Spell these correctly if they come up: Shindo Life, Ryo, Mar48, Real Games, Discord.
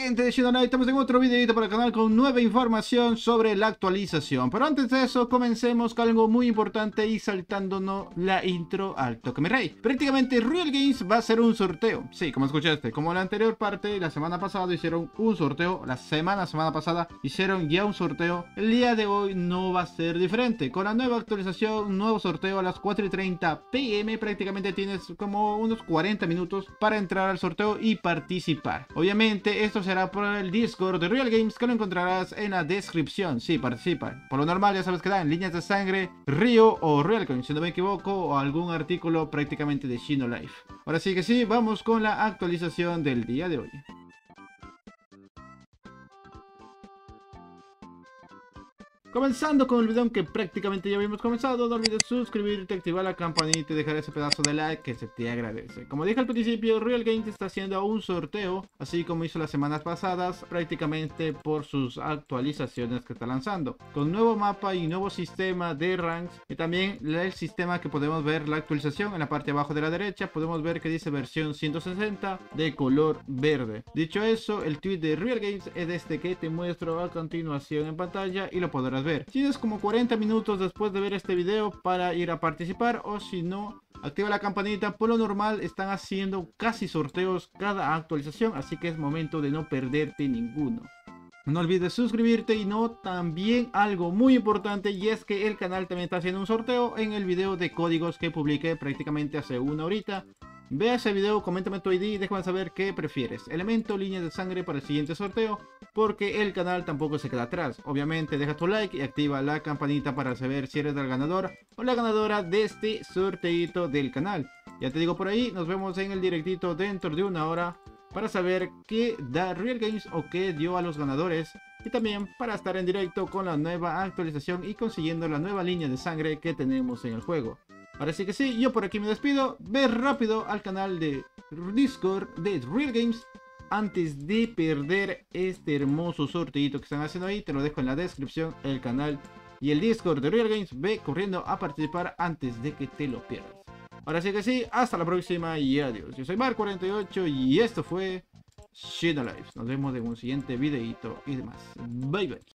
gente de Shindo Life, estamos en otro videito para el canal con nueva información sobre la actualización. Pero antes de eso, comencemos con algo muy importante y saltándonos la intro al toque, mi rey. Prácticamente Real Games va a hacer un sorteo. Sí, como escuchaste, como la anterior parte, la semana pasada hicieron un sorteo, la semana pasada hicieron ya un sorteo. El día de hoy no va a ser diferente. Con la nueva actualización, nuevo sorteo a las 4:30 p.m. prácticamente tienes como unos 40 minutos para entrar al sorteo y participar. Obviamente esto será por el Discord de Real Games, que lo encontrarás en la descripción. Si participan, por lo normal ya sabes que dan líneas de sangre, Río o Real Games, si no me equivoco, o algún artículo prácticamente de Shindo Life. Ahora sí que sí, vamos con la actualización del día de hoy. Comenzando con el video, que prácticamente ya habíamos comenzado, no olvides suscribirte, activar la campanita y dejar ese pedazo de like que se te agradece. Como dije al principio, Real Games está haciendo un sorteo, así como hizo las semanas pasadas, prácticamente por sus actualizaciones que está lanzando, con nuevo mapa y nuevo sistema de ranks, y también el sistema que podemos ver la actualización en la parte de abajo de la derecha. Podemos ver que dice versión 160 de color verde. Dicho eso, el tweet de Real Games es este que te muestro a continuación en pantalla y lo podrás ver. Tienes como 40 minutos después de ver este video para ir a participar, o si no, activa la campanita. Por lo normal están haciendo casi sorteos cada actualización, así que es momento de no perderte ninguno. No olvides suscribirte y no, también algo muy importante, y es que el canal también está haciendo un sorteo en el video de códigos que publiqué prácticamente hace una horita. Ve ese video, coméntame tu ID y déjame saber qué prefieres, elemento, líneas de sangre para el siguiente sorteo, porque el canal tampoco se queda atrás. Obviamente deja tu like y activa la campanita para saber si eres el ganador o la ganadora de este sorteito del canal. Ya te digo por ahí, nos vemos en el directito dentro de una hora para saber qué da Real Games o qué dio a los ganadores, y también para estar en directo con la nueva actualización y consiguiendo la nueva línea de sangre que tenemos en el juego. Ahora sí que sí, yo por aquí me despido. Ve rápido al canal de Discord de Real Games antes de perder este hermoso sorteito que están haciendo ahí. Te lo dejo en la descripción, el canal y el Discord de Real Games. Ve corriendo a participar antes de que te lo pierdas. Ahora sí que sí, hasta la próxima y adiós. Yo soy Mar48 y esto fue Shindo Life. Nos vemos en un siguiente videito y demás. Bye bye.